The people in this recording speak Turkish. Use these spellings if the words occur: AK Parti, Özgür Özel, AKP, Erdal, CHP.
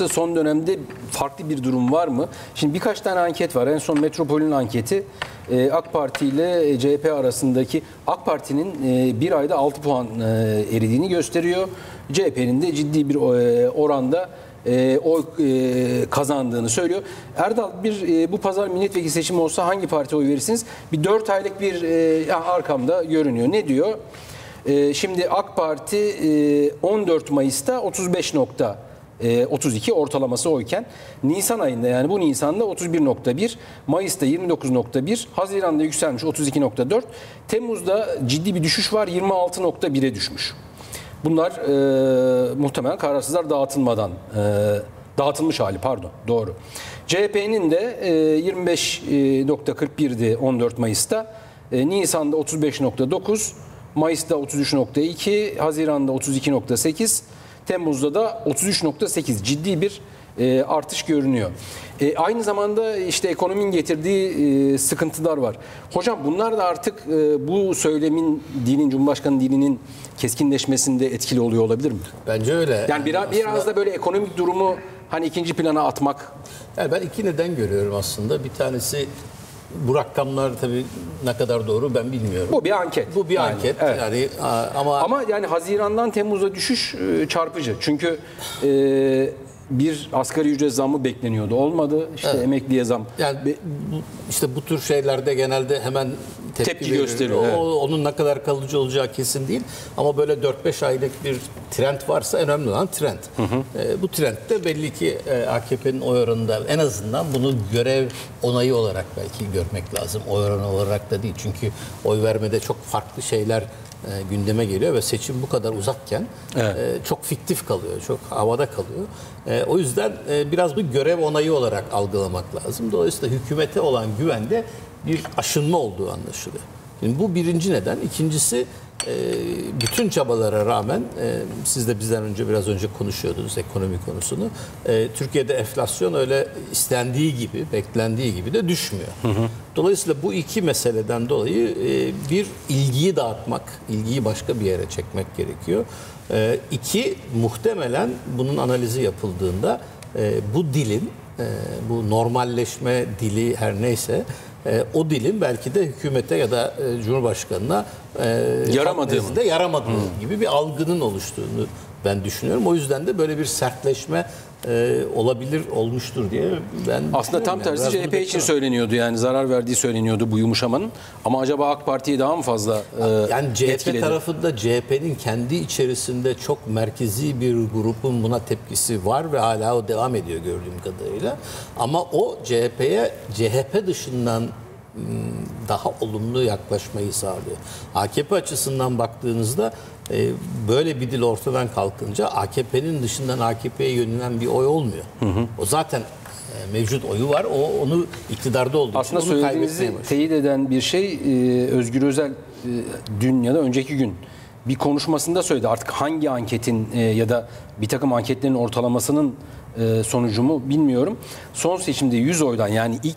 yoksa son dönemde farklı bir durum var mı? Şimdi birkaç tane anket var. En son Metropol'ün anketi AK Parti ile CHP arasındaki, AK Parti'nin bir ayda 6 puan eridiğini gösteriyor. CHP'nin de ciddi bir oranda oy kazandığını söylüyor. Erdal, bu pazar milletvekili seçimi olsa hangi partiye oy verirsiniz? Bir 4 aylık bir arkamda görünüyor. Ne diyor? Şimdi AK Parti 14 Mayıs'ta 35.32 ortalaması oyken, Nisan ayında, yani bu Nisan'da 31.1, Mayıs'ta 29.1, Haziran'da yükselmiş 32.4, Temmuz'da ciddi bir düşüş var, 26.1'e düşmüş. Bunlar muhtemelen kararsızlar dağıtılmadan, dağıtılmış hali, pardon, doğru. CHP'nin de 25.41'di 14 Mayıs'ta, Nisan'da 35.9, Mayıs'ta 33.2, Haziran'da 32.8, Temmuz'da da 33.8, ciddi bir artış görünüyor. Aynı zamanda işte ekonominin getirdiği sıkıntılar var. Hocam, bunlar da artık bu söylemin, dilin, Cumhurbaşkanı dilinin keskinleşmesinde etkili oluyor olabilir mi? Bence öyle. Yani biraz da böyle ekonomik durumu hani ikinci plana atmak. Yani ben iki neden görüyorum aslında. Bir tanesi, bu rakamlar tabii ne kadar doğru ben bilmiyorum. Bu bir anket. Bu bir anket. Evet. Yani ama yani Haziran'dan Temmuz'a düşüş çarpıcı. Çünkü bir asgari ücret zammı bekleniyordu. Olmadı. İşte evet, emekliye zam. Yani işte bu tür şeylerde genelde hemen tepki gösteriyor. Evet. Onun ne kadar kalıcı olacağı kesin değil. Ama böyle 4-5 aylık bir trend varsa önemli olan trend. Hı hı. Bu trend de belli ki AKP'nin oy oranında, en azından bunu görev onayı olarak belki görmek lazım. Oy oranı olarak da değil. Çünkü oy vermede çok farklı şeyler gündeme geliyor ve seçim bu kadar uzakken, evet, çok fiktif kalıyor, çok havada kalıyor. O yüzden biraz bu görev onayı olarak algılamak lazım. Dolayısıyla hükümete olan güvende bir aşınma olduğu anlaşılıyor. Şimdi bu birinci neden. İkincisi, bütün çabalara rağmen, siz de bizden önce biraz önce konuşuyordunuz ekonomi konusunu. Türkiye'de enflasyon öyle istendiği gibi, beklendiği gibi de düşmüyor. Hı hı. Dolayısıyla bu iki meseleden dolayı bir, ilgiyi dağıtmak, ilgiyi başka bir yere çekmek gerekiyor. İki, muhtemelen bunun analizi yapıldığında bu dilin, bu normalleşme dili her neyse, o dilin belki de hükümete ya da Cumhurbaşkanı'na yaramadığı gibi bir algının oluştuğunu ben düşünüyorum. O yüzden de böyle bir sertleşme olabilir, olmuştur diye ben aslında tam tersi CHP için söyleniyordu, yani zarar verdiği söyleniyordu bu yumuşamanın. Ama acaba AK Parti'yi daha mı fazla yani CHP etkiledi? Tarafında CHP'nin kendi içerisinde çok merkezi bir grubun buna tepkisi var ve hala o devam ediyor gördüğüm kadarıyla. Ama o CHP'ye CHP dışından daha olumlu yaklaşmayı sağlıyor. AKP açısından baktığınızda böyle bir dil ortadan kalkınca AKP'nin dışından AKP'ye yönelen bir oy olmuyor. Hı hı. O zaten mevcut oyu var. Onu iktidarda olduğu aslında için onu söylediğinizi teyit eden bir şey, Özgür Özel dün ya da önceki gün bir konuşmasında söyledi. Artık hangi anketin ya da bir takım anketlerin ortalamasının sonucu mu bilmiyorum. Son seçimde 100 oydan, yani ilk